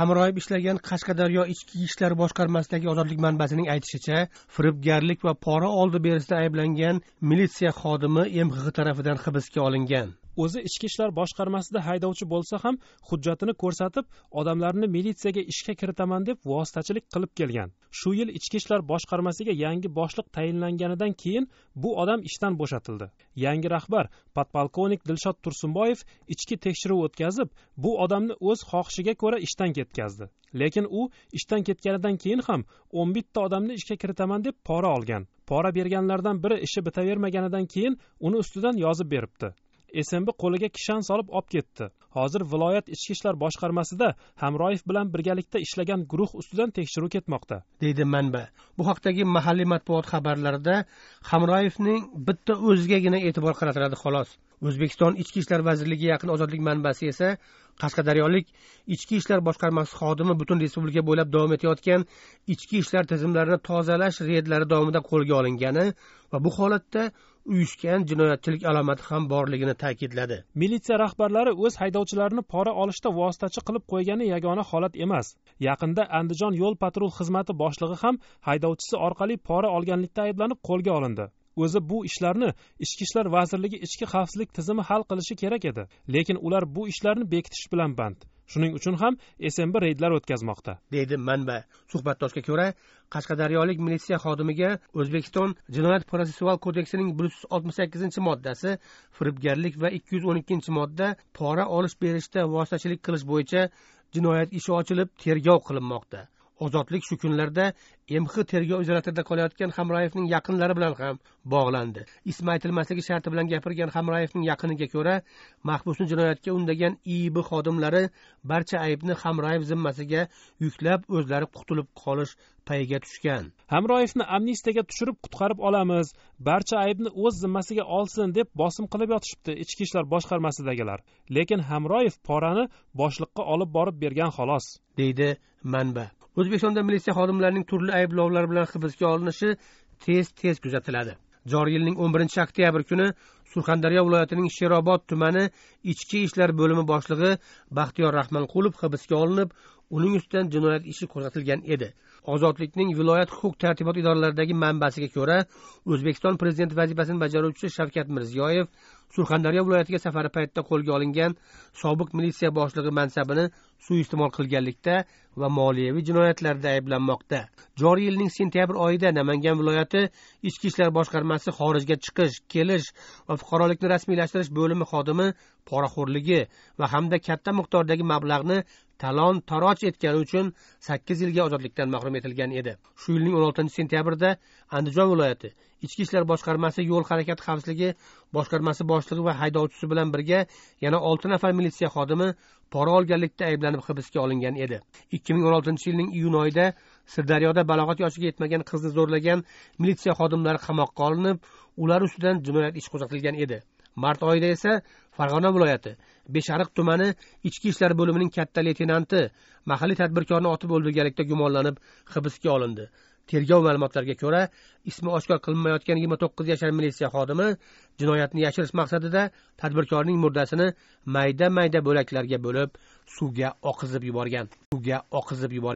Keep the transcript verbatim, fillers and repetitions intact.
Hamroev ishlagan Qashqadaryo ichki ishlar boshqarmasidagi Ozodlik manbasining aytishicha, firibgarlik va pora oldi berishda ayblangan militsiya xodimi M H tomonidan hibsga olingan. O'zi ichki ishlar boshqarmasida haydovchi bo'lsa ham, hujjatini ko'rsatib, odamlarni militsiyaga ishga kiritaman deb vositachilik qilib kelgan. Shu yil ichki ishlar boshqarmasiga yangi boshliq tayinlanganidan keyin bu odam ishdan bo'shatildi. Yangi rahbar podpolkovnik Dilshod Tursunboyev ichki tekshiruv o'tkazib, bu odamni o'z xohishiga ko'ra ishdan ketkazdi. Lekin u ishdan ketganidan keyin ham o'n bir ta odamni ishga kiritaman deb pora olgan. Pora berganlardan biri ishi bitavermaganidan keyin uni ustidan yozib beribdi. S M B qo'liga kishan solib olib ketdi. Hozir viloyat ichki ishlar boshqarmasida Hamroev bilan birgalikda ishlagan guruh ustidan tekshiruv ketmoqda, deydi manba. Bu haqdagi mahalliy matbuot xabarlarida Hamroevning bitta o'zigagina e'tibor qaratiladi xolos. O'zbekiston Ichki ishlar vazirligi yaqin Ozodlik manbasi esa Qashqadaryolik ichki ishlar boshqarmasi xodimi butun respublika bo'ylab davom etayotgan ichki ishlar tizimlarini tozalash reydlari davomida qo'lga olingani va bu holatda uyushgan jinoyatchilik alomati ham borligini ta'kidladi. Militsiya rahbarlari o'z haydovchilarini pora olishda vositachi qilib qo'ygani yagona holat emas. Yaqinda Andijon yo'l patrul xizmati boshlig'i ham haydovchisi orqali pora olganlikda ayblanib qo'lga olindi. O'zi bu ishlarni Ichki ishlar vazirligi ichki xavfsizlik tizimi hal qilishi kerak edi, lekin ular bu ishlarni bekitish bilan band. Shuning uchun ham S M B reydlar o'tkazmoqda, dedi manba. Suhbatdoshga ko'ra, Qashqadaryolik militsiya xodimiga O'zbekiston Jinoyat protsessual kodeksining bir yuz oltmish sakkizinchi moddasi, firibgarlik va ikki yuz o'n ikkinchi modda pora olish berishda vositachilik qilish bo'yicha jinoyat ishi ochilib, tergov qilinmoqda. Ozodlik shu kunlarda M X tergov izolatida qolayotgan Hamroevning yaqinlari bilan ham bog'landi. Ismi aytilmasligi sharti bilan gapirgan Hamroevning yaqiniga ko'ra, mahbusni jinoyatga undagan I B xodimlari barcha aybni Hamroev zimmasiga yuklab, o'zlari qutulib qolish payiga tushgan. Hamroevni amnistiyaga tushirib qutqarib olamiz, barcha aybni o'z zimmasiga olsin deb bosim qilib yotishibdi ichki ishlar boshqarmasidagilar. Lekin Hamroev porani boshliqqa olib borib bergan xolos, deydi manba. O'zbekistonda militsiya xodimlarining turli ayblovlar bilan hibsga olinishi tez-tez kuzatiladi. Joriy yilning o'n birinchi oktyabr kuni Surxondaryo viloyatining Sherobod tumani ichki ishlar bo'limi boshlig'i Baxtiyor Rahmatqulov hibsga olinib, uning ustidan jinoyat ishi qo'zg'atilgan edi. Ozodlikning viloyat huquq-tartibot idoralaridagi manbasiga ko'ra, O'zbekiston prezidenti vazifasini bajaruvchi Shavkat Mirziyoyev Surxondaryo viloyatiga safari paytida qo'lga olingan sobiq militsiya boshlig'i mansabini suiiste'mol qilganlikda va moliyaviy jinoyatlarda ayblanmoqda. Joriy yilning sentyabr oyida Namangan viloyati Ichki ishlar boshqarmasi xorijga chiqish, kelish va fuqarolikni rasmiylashtirish bo'limi xodimi poraxo'rligi va hamda katta miqdordagi mablag'ni talon-taroj etgani uchun sakkiz yilga ozodlikdan mahrum etilgan edi. Shu yilning o'n oltinchi sentyabrda Andijon viloyati Ichki ishlar boshqarmasi yo'l harakati xavfsizligi boshqarmasi boshlig'i va haydovchisi bilan birga yana olti nafar militsiya xodimi pora olganlikda ayblanib hibsga olingan edi. ikki ming o'n oltinchi yilning iyun oyida Sirdaryoda balog'at yoshiga yetmagan qizni zo'rlagan militsiya xodimlari qamoqqa olinib, ular ustidan jinoyat ishi qo'zg'atilgan edi. Mart oyida esa Farg'ona viloyati Beshariq tumani ichki ishlar bo'limining katta leytenanti mahalliy tadbirkorni otib o'ldirganlikda gumonlanib hibsga olindi. Tergov ma'lumotlariga ko'ra, ismi oshkor qilinmayotgan yigirma to'qqiz yashar militsiya xodimi jinoyatni yashirish maqsadida tadbirkorning murdasini mayda-mayda bo'laklarga bo'lib, suvga oqizib yuborgan. Suvga oqizib yuborgan.